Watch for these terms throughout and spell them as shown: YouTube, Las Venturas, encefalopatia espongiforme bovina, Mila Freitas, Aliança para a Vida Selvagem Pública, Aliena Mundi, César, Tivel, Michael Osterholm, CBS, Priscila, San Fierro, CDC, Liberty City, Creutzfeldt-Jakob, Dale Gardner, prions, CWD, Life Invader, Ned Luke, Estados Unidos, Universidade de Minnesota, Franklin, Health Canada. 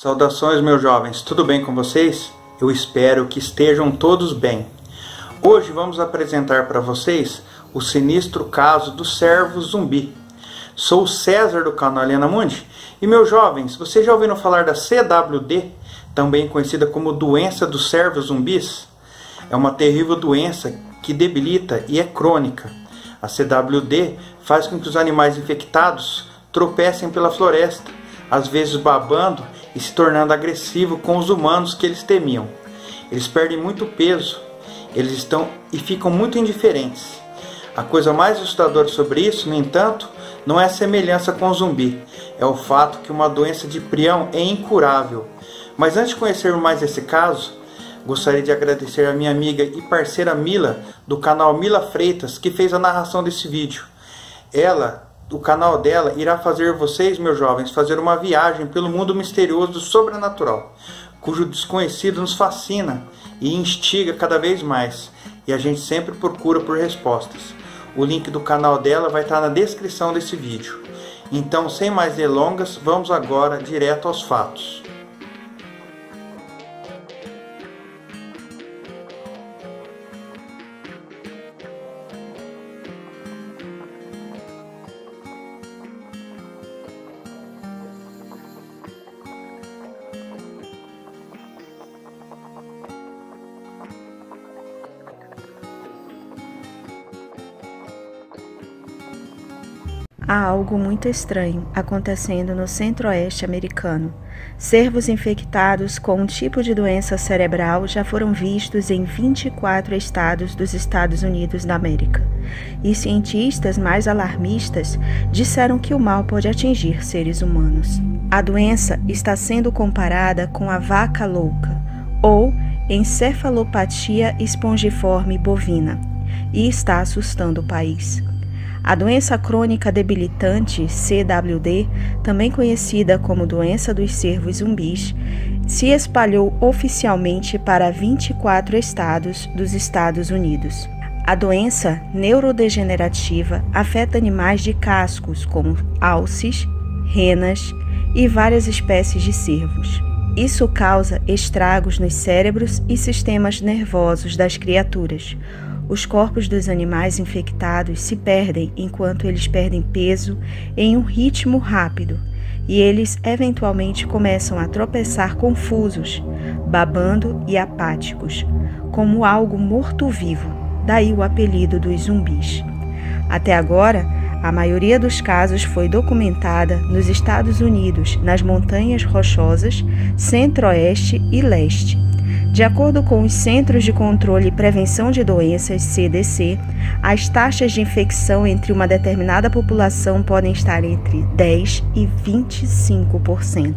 Saudações, meus jovens, tudo bem com vocês? Eu espero que estejam todos bem. Hoje vamos apresentar para vocês o sinistro caso do cervo zumbi. Sou o César do canal Aliena Mundi e, meus jovens, vocês já ouviram falar da CWD, também conhecida como doença dos cervos zumbis? É uma terrível doença que debilita e é crônica. A CWD faz com que os animais infectados tropecem pela floresta, às vezes babando e se tornando agressivo com os humanos que eles temiam. Eles perdem muito peso, eles estão e ficam muito indiferentes. A coisa mais assustadora sobre isso, no entanto, não é a semelhança com o zumbi, é o fato que uma doença de prião é incurável. Mas antes de conhecermos mais esse caso, gostaria de agradecer a minha amiga e parceira Mila, do canal Mila Freitas, que fez a narração desse vídeo. O canal dela irá fazer vocês, meus jovens, fazer uma viagem pelo mundo misterioso do sobrenatural, cujo desconhecido nos fascina e instiga cada vez mais, e a gente sempre procura por respostas. O link do canal dela vai estar na descrição desse vídeo. Então, sem mais delongas, vamos agora direto aos fatos. Há algo muito estranho acontecendo no centro-oeste americano. Cervos infectados com um tipo de doença cerebral já foram vistos em 24 estados dos Estados Unidos da América. E cientistas mais alarmistas disseram que o mal pode atingir seres humanos. A doença está sendo comparada com a vaca louca, ou encefalopatia espongiforme bovina, e está assustando o país. A doença crônica debilitante, CWD, também conhecida como doença dos cervos zumbis, se espalhou oficialmente para 24 estados dos Estados Unidos. A doença neurodegenerativa afeta animais de cascos como alces, renas e várias espécies de cervos. Isso causa estragos nos cérebros e sistemas nervosos das criaturas. Os corpos dos animais infectados se perdem enquanto eles perdem peso em um ritmo rápido, e eles eventualmente começam a tropeçar confusos, babando e apáticos, como algo morto-vivo, daí o apelido dos zumbis. Até agora, a maioria dos casos foi documentada nos Estados Unidos, nas montanhas rochosas, centro-oeste e leste. De acordo com os Centros de Controle e Prevenção de Doenças, CDC, as taxas de infecção entre uma determinada população podem estar entre 10% e 25%.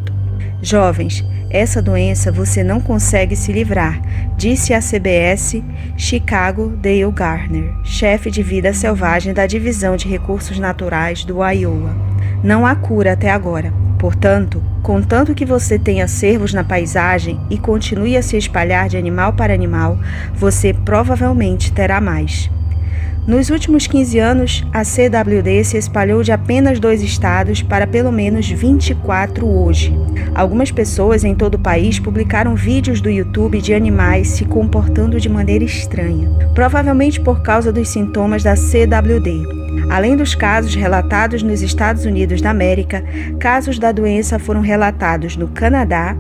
Jovens, essa doença você não consegue se livrar, disse a CBS Chicago Dale Gardner, chefe de vida selvagem da Divisão de Recursos Naturais do Iowa. Não há cura até agora. Portanto, contanto que você tenha cervos na paisagem e continue a se espalhar de animal para animal, você provavelmente terá mais. Nos últimos 15 anos, a CWD se espalhou de apenas 2 estados para pelo menos 24 hoje. Algumas pessoas em todo o país publicaram vídeos do YouTube de animais se comportando de maneira estranha, provavelmente por causa dos sintomas da CWD. Além dos casos relatados nos Estados Unidos da América, casos da doença foram relatados no Canadá,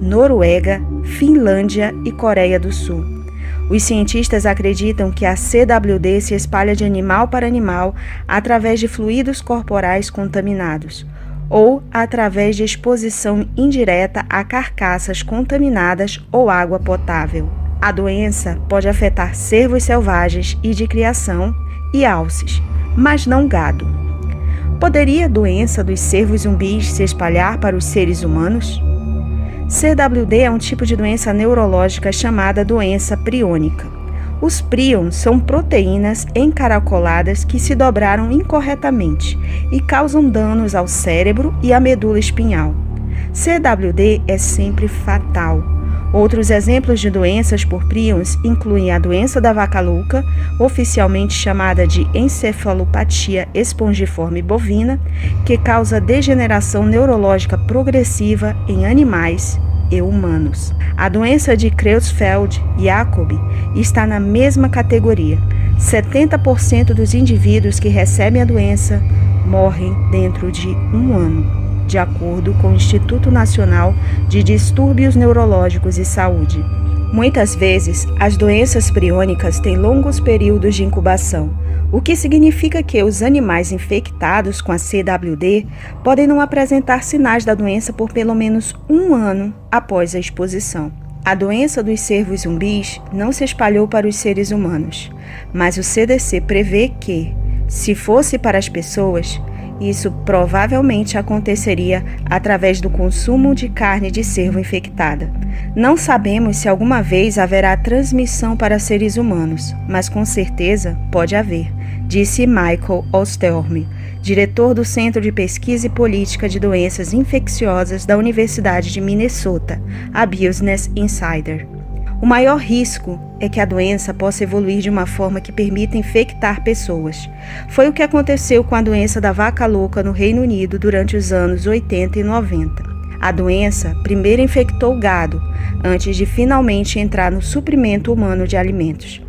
Noruega, Finlândia e Coreia do Sul. Os cientistas acreditam que a CWD se espalha de animal para animal através de fluidos corporais contaminados, ou através de exposição indireta a carcaças contaminadas ou água potável. A doença pode afetar cervos selvagens e de criação e alces, mas não gado. Poderia a doença dos cervos zumbis se espalhar para os seres humanos? CWD é um tipo de doença neurológica chamada doença priônica. Os prions são proteínas encaracoladas que se dobraram incorretamente e causam danos ao cérebro e à medula espinhal. CWD é sempre fatal. Outros exemplos de doenças por prions incluem a doença da vaca louca, oficialmente chamada de encefalopatia espongiforme bovina, que causa degeneração neurológica progressiva em animais e humanos. A doença de Creutzfeldt-Jakob está na mesma categoria. 70% dos indivíduos que recebem a doença morrem dentro de um ano, de acordo com o Instituto Nacional de Distúrbios Neurológicos e Saúde. Muitas vezes, as doenças priônicas têm longos períodos de incubação, o que significa que os animais infectados com a CWD podem não apresentar sinais da doença por pelo menos um ano após a exposição. A doença dos cervos zumbis não se espalhou para os seres humanos, mas o CDC prevê que, se fosse para as pessoas, isso provavelmente aconteceria através do consumo de carne de cervo infectada. Não sabemos se alguma vez haverá transmissão para seres humanos, mas com certeza pode haver, disse Michael Osterholm, diretor do Centro de Pesquisa e Política de Doenças Infecciosas da Universidade de Minnesota, a Business Insider. O maior risco é que a doença possa evoluir de uma forma que permita infectar pessoas. Foi o que aconteceu com a doença da vaca louca no Reino Unido durante os anos 80 e 90. A doença primeiro infectou o gado, antes de finalmente entrar no suprimento humano de alimentos.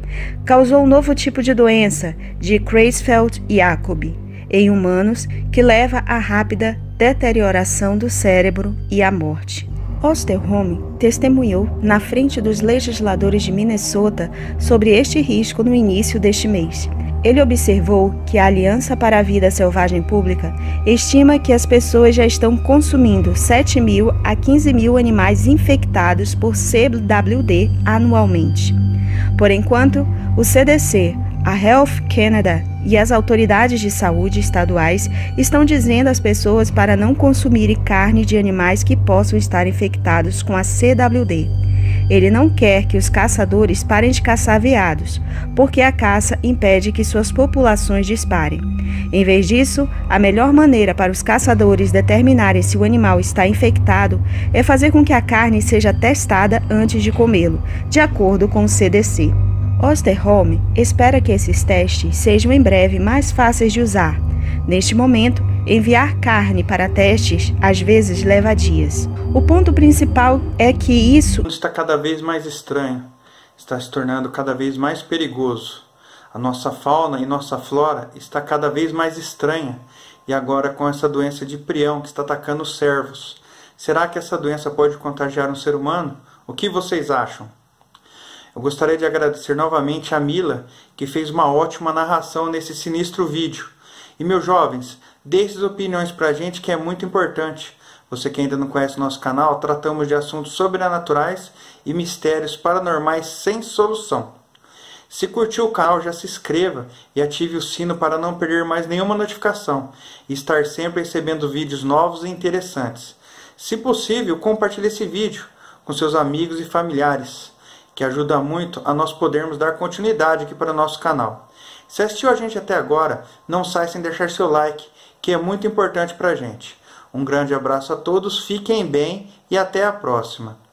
Causou um novo tipo de doença, de Creutzfeldt-Jakob, em humanos, que leva à rápida deterioração do cérebro e à morte. Osterholm testemunhou na frente dos legisladores de Minnesota sobre este risco no início deste mês. Ele observou que a Aliança para a Vida Selvagem Pública estima que as pessoas já estão consumindo 7 mil a 15 mil animais infectados por CWD anualmente. Por enquanto, o CDC, a Health Canada e as autoridades de saúde estaduais estão dizendo às pessoas para não consumirem carne de animais que possam estar infectados com a CWD. Ele não quer que os caçadores parem de caçar veados, porque a caça impede que suas populações disparem. Em vez disso, a melhor maneira para os caçadores determinarem se o animal está infectado é fazer com que a carne seja testada antes de comê-lo, de acordo com o CDC. Osterholm espera que esses testes sejam em breve mais fáceis de usar. Neste momento, enviar carne para testes às vezes leva dias. O ponto principal é que isso está cada vez mais estranho, está se tornando cada vez mais perigoso. A nossa fauna e nossa flora está cada vez mais estranha, e agora com essa doença de prião que está atacando os cervos. Será que essa doença pode contagiar um ser humano? O que vocês acham? Eu gostaria de agradecer novamente a Mila, que fez uma ótima narração nesse sinistro vídeo. E meus jovens, deem suas opiniões pra gente, que é muito importante. Você que ainda não conhece o nosso canal, tratamos de assuntos sobrenaturais e mistérios paranormais sem solução. Se curtiu o canal, já se inscreva e ative o sino para não perder mais nenhuma notificação e estar sempre recebendo vídeos novos e interessantes. Se possível, compartilhe esse vídeo com seus amigos e familiares, que ajuda muito a nós podermos dar continuidade aqui para o nosso canal. Se assistiu a gente até agora, não saia sem deixar seu like, que é muito importante para a gente. Um grande abraço a todos, fiquem bem e até a próxima.